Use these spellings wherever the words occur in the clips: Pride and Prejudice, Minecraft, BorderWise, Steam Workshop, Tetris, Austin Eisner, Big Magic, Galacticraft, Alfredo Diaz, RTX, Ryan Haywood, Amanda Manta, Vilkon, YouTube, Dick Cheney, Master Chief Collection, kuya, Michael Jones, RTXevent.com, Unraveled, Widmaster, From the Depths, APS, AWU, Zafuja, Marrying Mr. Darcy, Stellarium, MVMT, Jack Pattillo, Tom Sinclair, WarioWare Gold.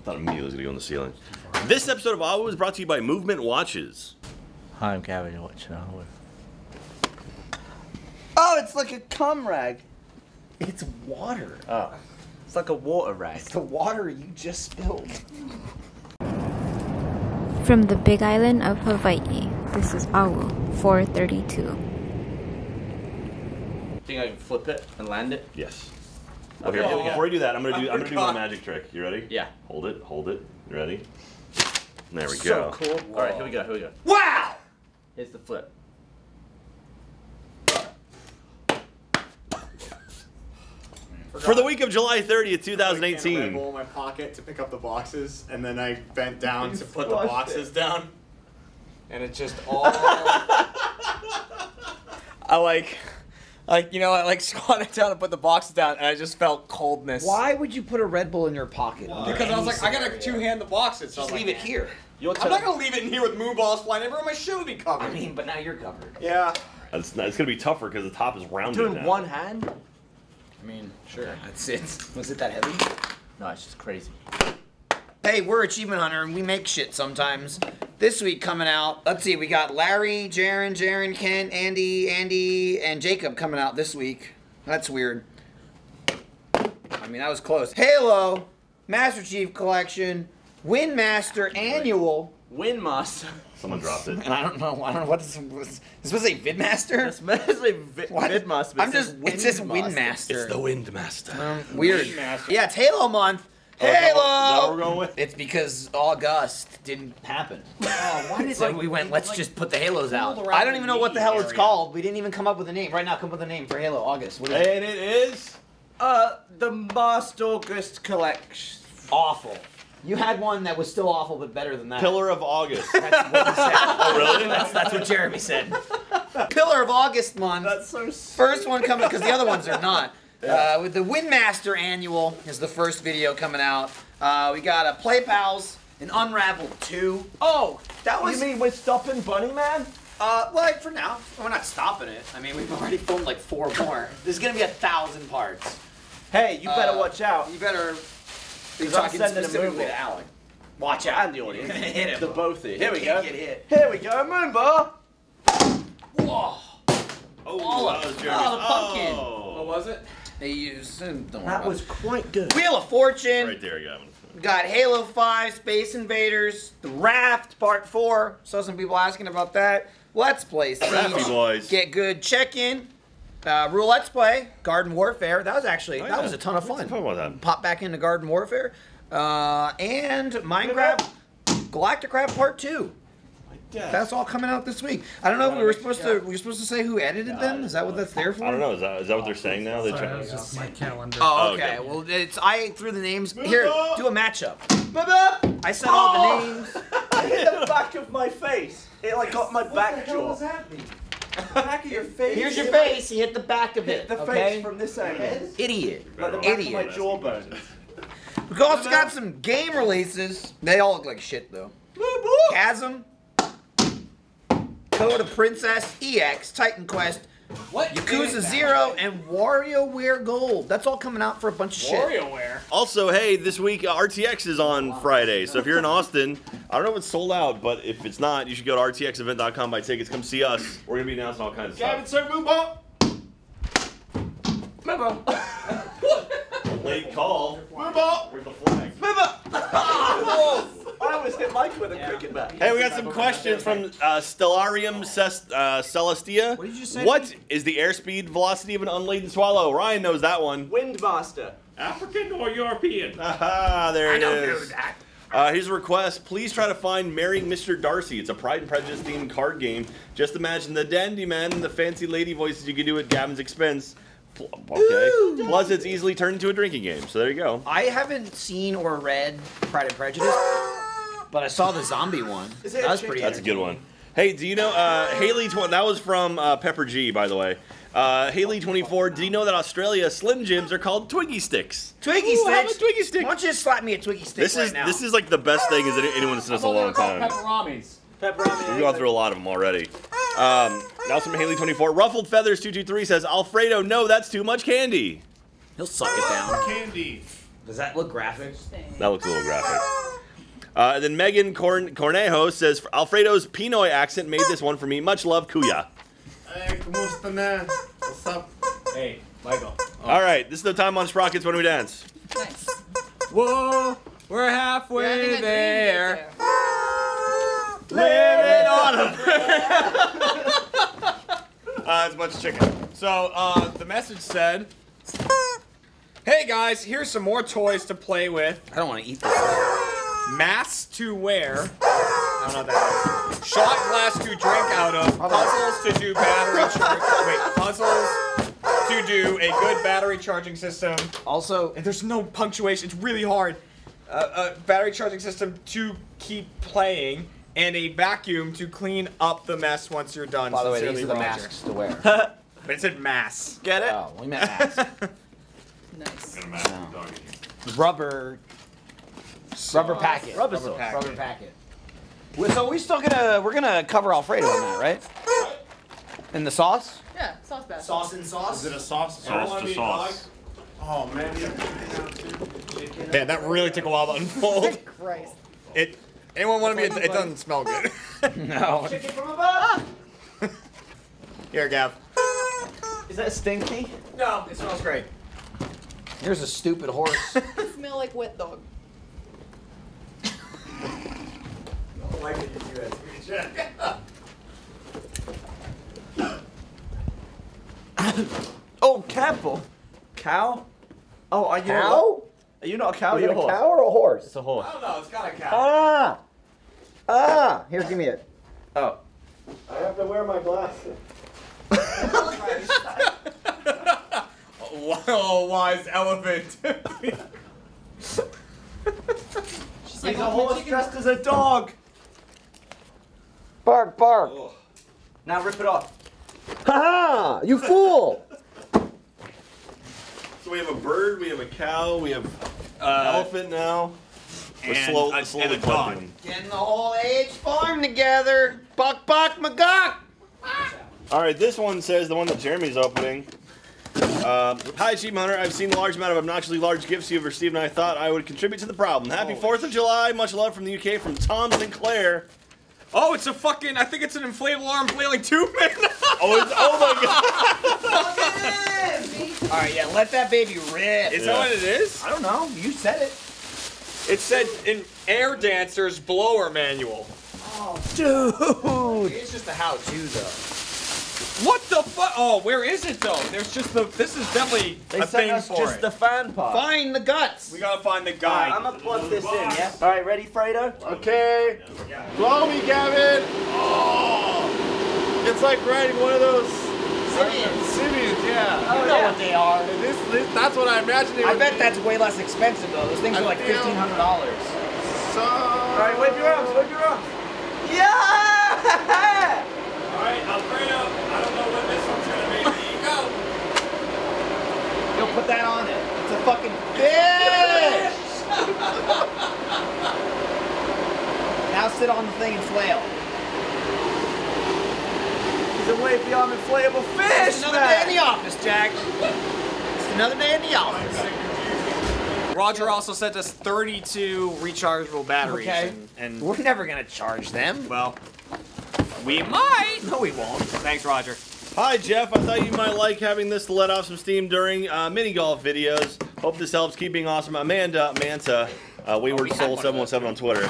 I thought immediately it was going to go on the ceiling. This episode of AWU is brought to you by Movement Watches. Hi, I'm Gavin watching AWU. Oh, it's like a cum rag. It's water. Oh. It's like a water rag. It's the water you just spilled. From the big island of Hawaii, this is AWU 432. Think I can flip it and land it? Yes. Okay, oh, before you do that, I'm gonna do my magic trick. You ready? Yeah. Hold it, hold it. You ready? There we go. So cool. Whoa. All right, here we go, here we go. Wow! Here's the flip. For the week of July 30th, 2018. I put a bowl in my pocket to pick up the boxes, and then I bent down to put the boxes down. And it just all... Like, you know, I like squatted down and put the boxes down, and I just felt coldness. Why would you put a Red Bull in your pocket? Because I was like, I gotta two-hand the boxes. So just leave it here. I'm not gonna leave it in here with moo balls flying everywhere. My shoe would be covered. I mean, but now you're covered. Yeah. It's gonna be tougher because the top is rounded. Doing one hand? I mean, sure. Okay. That's it. Was it that heavy? No, it's just crazy. Hey, we're Achievement Hunter, and we make shit sometimes. This week coming out, let's see, we got Larry, Jaren, Ken, Andy, and Jacob coming out this week. That's weird. I mean, that was close. Halo, Master Chief Collection, Widmaster Annual. Widmaster. Someone dropped it. And I don't know what this was. It's supposed to say Vidmaster? It's supposed to say Vidmaster. It's just Widmaster. It's the Widmaster. Weird. Widmaster. Yeah, it's Halo month. Halo! Is that what we're going with? It's because August didn't happen. Oh, why did so we went, let's just put the Halos out. I don't even know what the hell it's called. We didn't even come up with a name. Right now, come up with a name for Halo August. And it is... the Master August Collection. Awful. You had one that was still awful, but better than that. Pillar of August. That's what he said. Oh, really? That's what Jeremy said. Pillar of August month. That's so sweet. First one coming, because the other ones are not. Yeah. With the Widmaster Annual is the first video coming out. We got a Play Pals and Unraveled 2. Oh, that was... You mean we're stopping Bunny Man? Like, for now. We're not stopping it. I mean, we've already filmed like 4 more. There's gonna be 1,000 parts. Hey, you better watch out. You better... You're talking specifically to Alec. Watch out. And the audience. You're gonna hit him. The both of you. Here we go. Get hit. Here we go, Moonbar! Whoa! Oh, the pumpkin! Oh. What was it? They used. That was quite good. Wheel of Fortune. Right there, Gavin. We got Halo 5, Space Invaders, The Raft, Part 4. Saw some people asking about that. Let's Play Siege, boys. Get Good, Check-In, Roulette's Play, Garden Warfare. That was actually, that was a ton of fun. Pop back into Garden Warfare. And Minecraft, Galacticraft Part 2. Yes. That's all coming out this week. I don't know if we were supposed to. We were supposed to say who edited them. Is that what that's there for? I don't know. Is that what they're saying now? Sorry, that was just my calendar. Oh, okay. Well, it's I threw the names. Here, do a matchup. I said all the names. I hit the back of my face. It like got my back jaw. What does that mean? Back of your face. Here's your face. He hit the back of it. The face from this angle. Idiot. Like the back of my jawbone. We've also got some game releases. They all look like shit though. Chasm. Go to Princess EX, Titan Quest, Yakuza 0, and WarioWare Gold. That's all coming out for a bunch of WarioWare. Shit. Also, hey, this week RTX is on Friday, so if you're in Austin, I don't know if it's sold out, but if it's not, you should go to RTXevent.com, buy tickets, come see us. We're gonna be announcing all kinds of stuff. Gavin, Moonball. Late call. Moonball. Where's the flag? Moonball. I always hit Mike with a cricket bat. Hey, we got some questions from Stellarium Celestia. What did you say? What is the airspeed velocity of an unladen swallow? Ryan knows that one. Windmaster. African or European? Aha, there it is. I don't know that. Here's a request. Please try to find Marrying Mr. Darcy. It's a Pride and Prejudice themed card game. Just imagine the dandy man and the fancy lady voices you can do at Gavin's expense. Okay. Ooh, plus, it's easily turned into a drinking game. So there you go. I haven't seen or read Pride and Prejudice. But I saw the zombie one. That was pretty. That's a good one. Hey, do you know Haley? That was from Pepper G, by the way. Haley24. Do you know that Australia Slim Jims are called Twiggy sticks? Twiggy sticks. Have a Twiggy stick. Why don't you just slap me a Twiggy stick right now? This is like the best thing is that anyone's done this a long time. Pepperamis. Pepperamis. We've gone through a lot of them already. Now from Haley24. Ruffled Feathers 223 says Alfredo. No, that's too much candy. He'll suck it down. Candy. Does that look graphic? That looks a little graphic. And then Megan Cornejo says, Alfredo's Pinoy accent made this one for me. Much love, Kuya. Hey, kumusta na? What's up? Hey, Michael. Oh. All right, this is the time on Sprockets when we dance. Nice. Whoa, we're halfway there. Living on a It's a bunch of chicken. So the message said, hey guys, here's some more toys to play with. I don't want to eat this. Masks to wear. I don't know what that is. Shot glass to drink out of. Puzzles to do battery charge. Wait, puzzles to do a good battery charging system. Also, and there's no punctuation. It's really hard. Battery charging system to keep playing. And a vacuum to clean up the mess once you're done. By the way, these are the masks to wear. But it said mass. Get it? Oh, we meant mask. Nice. Rubber. Rubber packet. Rubber packet. Rubber packet. So we're still gonna cover Alfredo in that, right? In the sauce? Yeah, sauce basket. Sauce and sauce. Is it a sauce? Sauce to sauce. Oh man. Man, that really took a while to unfold. Christ. It. Anyone want to be? It doesn't smell good. No. Chicken from above. Here, Gav. Is that stinky? No, it smells great. Here's a stupid horse. It smells like wet dog. I don't like it if you ask me, Jack. Oh, catbull. Cow? Oh, are you? Cow? Are you not a cow? Are you a cow or a horse? It's a horse. I don't know. It's got a cow. Ah! Ah! Here, give me it. Oh. I have to wear my glasses. Oh, wise elephant. She's like, a horse dressed as a dog. Bark, bark. Oh. Now rip it off. Ha ha! You fool! So we have a bird, we have a cow, we have an elephant now. We're slowly climbing. Getting the whole age farm together. Buck, buck, magock. All right, this one says, the one that Jeremy's opening. Hi, Achievement Hunter. I've seen a large amount of obnoxiously large gifts you've received, and I thought I would contribute to the problem. Happy 4th of July. Much love from the UK, from Tom Sinclair. Oh, it's a fucking, I think it's an inflatable arm flailing tube man. Oh, it's, oh my god. All right, yeah, let that baby rip. Is that what it is? I don't know. You said it. It said an Air Dancer's blower manual. Oh, dude. It's just a how-to, though. What the fuck? Oh, where is it, though? There's just the, this is definitely a thing us for just it. The fan part. Find the guts. We gotta find the guy. Right, I'm gonna plug this in, yeah? All right, ready, Fredo? Okay. Blow me, Gavin. Oh. It's like riding one of those Simeons, yeah. Oh, you know what they are. This, that's what I imagined it would be. That's way less expensive, though. Those things are like $1,500. So... All right, wave your arms, wave your arms. Yeah! All right, Alfredo, I don't know what this one's going to be. Here you go. You'll put that on it. It's a fucking fish! Now sit on the thing and flail. He's a way beyond inflatable fish! It's another day in the office, Jack. It's another day in the office. Roger also sent us 32 rechargeable batteries. Okay. And we're never going to charge them. Well, we might. No, we won't. Thanks, Roger. Hi, Jeff. I thought you might like having this to let off some steam during mini-golf videos. Hope this helps. Keep being awesome. Amanda Manta. Wayward Soul 717 on Twitter.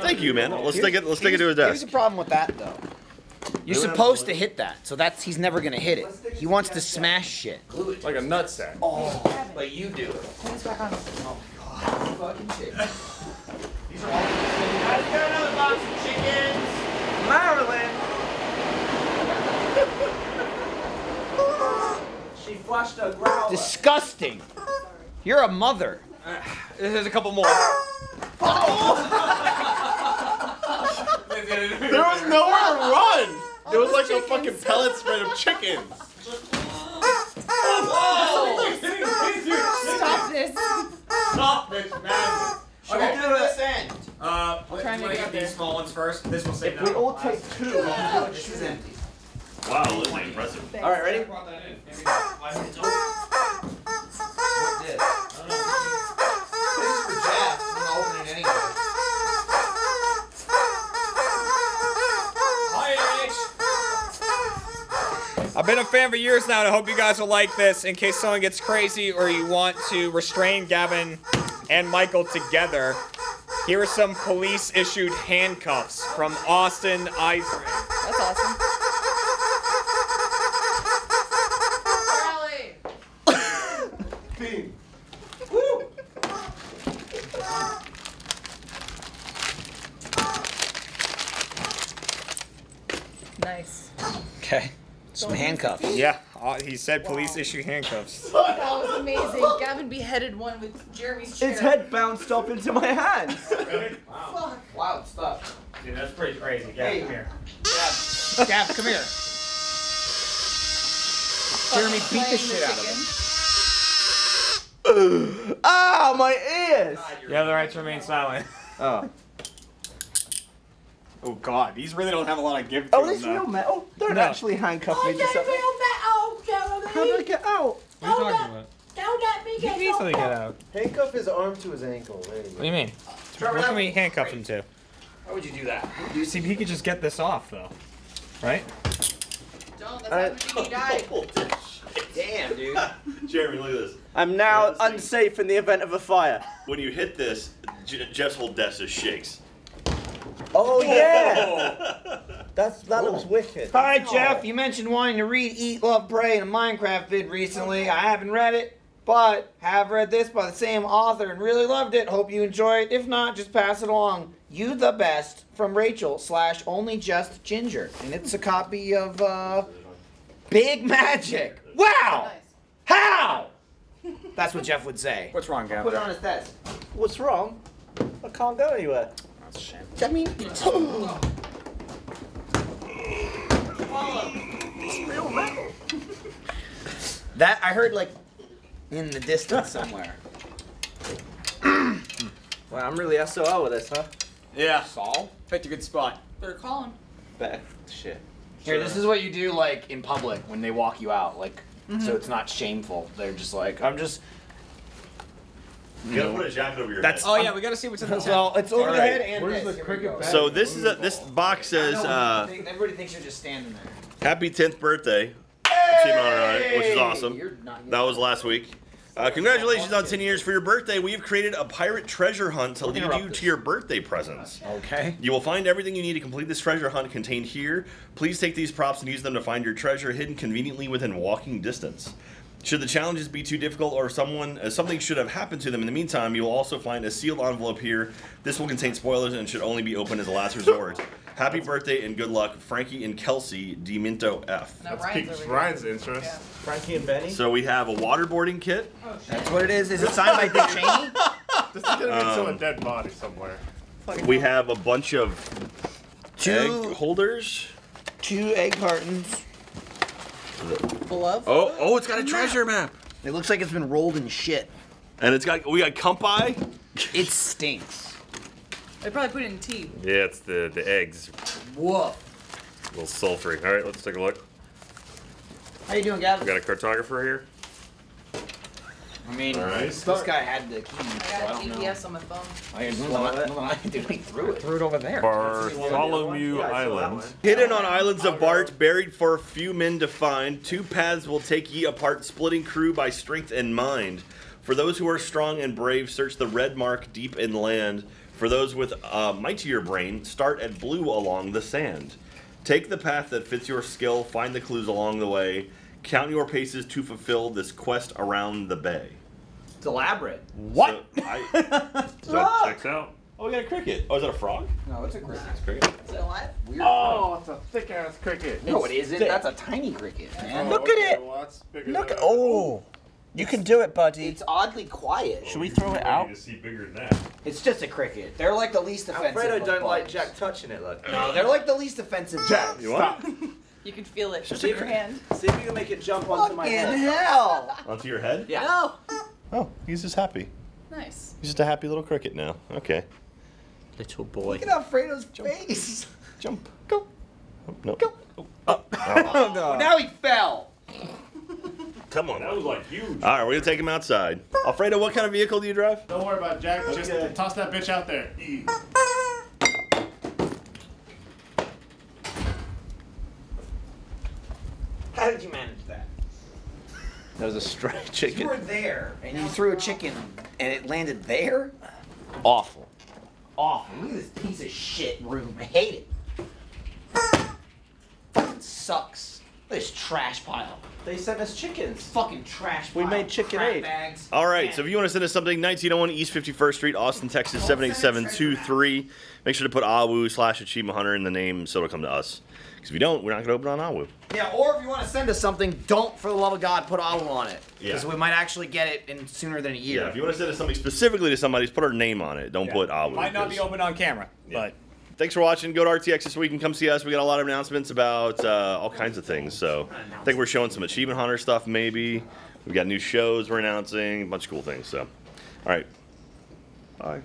Thank you, man. Let's take it to his desk. Here's the problem with that, though. You're supposed to hit that, so that's he's never gonna hit it. He wants to smash shit. Glue it like a nutsack. Oh, but you do it. Put this back on. Oh my god. Fucking chicken. These are all chicken. I just got another box of chickens. Marilyn. She flushed a growler. Disgusting. You're a mother. There's a couple more. Oh. There was nowhere to run. It was like chickens. A fucking pellet spread of chickens. Whoa! Stop this. Stop this madness. Should we do this end? We're trying to get these small ones first. This will save that. We all take two. This is empty. Wow, this is impressive. Thanks. All right, ready? What did? been a fan for years now, and I hope you guys will like this in case someone gets crazy or you want to restrain Gavin and Michael together. Here are some police-issued handcuffs from Austin Eisner. That's awesome. Nice. Okay. Some handcuffs. Yeah, he said police issue handcuffs. That was amazing. Gavin beheaded one with Jeremy's chair. His head bounced up into my hands. Really? Wow. Fuck. Wild stuff. Dude, that's pretty crazy. Gavin, hey. Come here. Gavin, Gavin, come here. Jeremy beat the shit out of him. Ah, my ears! You have the right to remain silent. Oh. Oh god, these really don't have a lot of give to them. Oh, there's no metal? They're actually handcuffed me to something. Oh, there's no metal, Jeremy! How do I get out? What are you talking about? Don't let me get out. You need to get out. Handcuff his arm to his ankle. There you go. What do you mean? What can we handcuff him to? Why would you do that? You see, he could just get this off, though. Right? Don't, that's how he died. Damn, dude. Jeremy, look at this. I'm now unsafe in the event of a fire. When you hit this, Jeff's whole desk just shakes. Oh yeah! That looks wicked. Hi Jeff, you mentioned wanting to read Eat, Love, Pray in a Minecraft vid recently. I haven't read it, but have read this by the same author and really loved it. Hope you enjoy it. If not, just pass it along. You the best from Rachel / only just Ginger. And it's a copy of Big Magic. Wow! How? That's what Jeff would say. What's wrong, Gavin? Put it on his desk. What's wrong? I can't go anywhere. Shit. I mean, it's real metal. That I heard like in the distance somewhere. Wow, I'm really SOL with this, huh? Yeah. Saul? Picked a good spot. They're calling. Back. Shit. Here, this is what you do like in public when they walk you out, like so it's not shameful. They're just like, I'm just. You gotta put a jacket over your head. Oh yeah, we gotta see what's in this. Well, it's over the head and this. So this is this box says. Everybody thinks you're just standing there. Happy 10th birthday, Achievement Hunter, which is awesome. That was last week. Congratulations on 10 years for your birthday. We've created a pirate treasure hunt to lead you to your birthday presents. Okay. You will find everything you need to complete this treasure hunt contained here. Please take these props and use them to find your treasure hidden conveniently within walking distance. Should the challenges be too difficult or something should have happened to them in the meantime, you will also find a sealed envelope here. This will contain spoilers and should only be opened as a last resort. Happy birthday and good luck, Frankie and Kelsey DiMinto F. Now, Ryan's interest. Yeah. Frankie and Benny. So we have a waterboarding kit. Oh, shit. That's what it is. Is it signed by Dick Cheney? This is going to be a dead body somewhere. We have a bunch of egg holders. 2 egg cartons. Oh, it's got a treasure map. It looks like it's been rolled in shit. And it's got, we got kumpai. It stinks. They probably put it in tea. Yeah, it's the eggs. Whoa. A little sulfury. All right, let's take a look. How you doing, Gavin? We got a cartographer here. I mean, this guy had the key. I got GPS on my phone. I threw it. Threw it over there. Bartholomew Island. Hidden on islands of Bart, buried for a few men to find, 2 paths will take ye apart, splitting crew by strength and mind. For those who are strong and brave, search the red mark deep in land. For those with a mightier brain, start at blue along the sand. Take the path that fits your skill, find the clues along the way. Count your paces to fulfill this quest around the bay. It's elaborate. What? So that checks out. Oh, we got a cricket. Oh, is that a frog? No, it's a cricket. It's a cricket. Is it alive? Weird. Oh, it's a thick-ass cricket. No, it isn't. That's a tiny cricket, man. Oh, look at it. Well, that's bigger than that. Oh, you can do it, buddy. It's oddly quiet. Should we throw it out? You see bigger than that. It's just a cricket. They're like the least offensive. Alfredo don't like Jack touching it, look. No, they're like the least offensive. Jack, stop. You can feel it. Just your hand. See if you can make it jump onto my head. Fucking hell! Onto your head? Yeah. No. Oh, he's just happy. Nice. He's just a happy little cricket now. Okay. Little boy. Look at Alfredo's face. Jump. Go. Oh, no. Go. Oh. Oh. Oh, no. Now he fell. Come on. That was like huge. All right, we're going to take him outside. Alfredo, what kind of vehicle do you drive? Don't worry about it, Jack. Okay. Just toss that bitch out there. How did you manage? That was a stray chicken. You were there, and you threw a chicken, and it landed there? Awful. Awful. Look at this piece of shit room. I hate it. Fucking sucks. This trash pile. They sent us chickens. Fucking trash pile. We made chicken eggs. Bags. All right, man. So if you want to send us something, 1901 East 51st Street, Austin, Texas, 78723. Make sure to put AWU/Achievement Hunter in the name so it'll come to us. Because if you don't, we're not going to open on AWU. Yeah, or if you want to send us something, don't, for the love of God, put AWU on it. Because we might actually get it in sooner than a year. Yeah, if you want to send us something specifically to somebody, just put our name on it. Don't put AWU. Might not be open on camera, but... Thanks for watching. Go to RTX this week and come see us. We got a lot of announcements about all kinds of things. So I think we're showing some Achievement Hunter stuff maybe. We've got new shows we're announcing. A bunch of cool things. So, all right. Bye.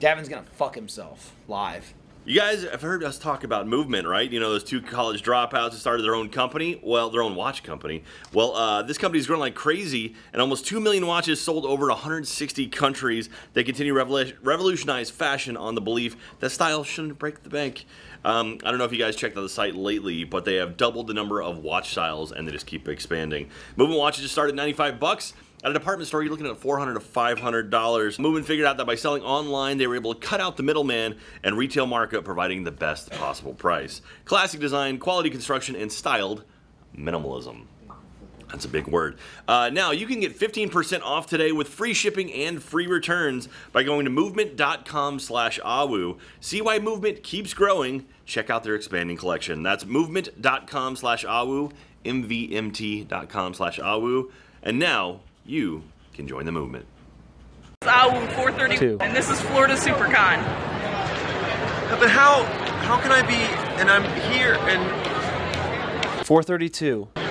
Gavin's going to fuck himself live. You guys have heard us talk about Movement, right? You know, those two college dropouts that started their own company. Well, their own watch company. Well, this company's growing like crazy, and almost 2 million watches sold over 160 countries. They continue to revolutionize fashion on the belief that style shouldn't break the bank. I don't know if you guys checked out the site lately, but they have doubled the number of watch styles, and they just keep expanding. Movement watches just started at 95 bucks. At a department store, you're looking at $400 to $500. Movement figured out that by selling online, they were able to cut out the middleman and retail markup, providing the best possible price. Classic design, quality construction, and styled minimalism. That's a big word. Now, you can get 15% off today with free shipping and free returns by going to movement.com/AWU. See why Movement keeps growing. Check out their expanding collection. That's movement.com/AWU, MVMT.com/AWU. And now... you can join the movement. It's AWU 432, and this is Florida SuperCon. But how can I be, and I'm here, and... 432.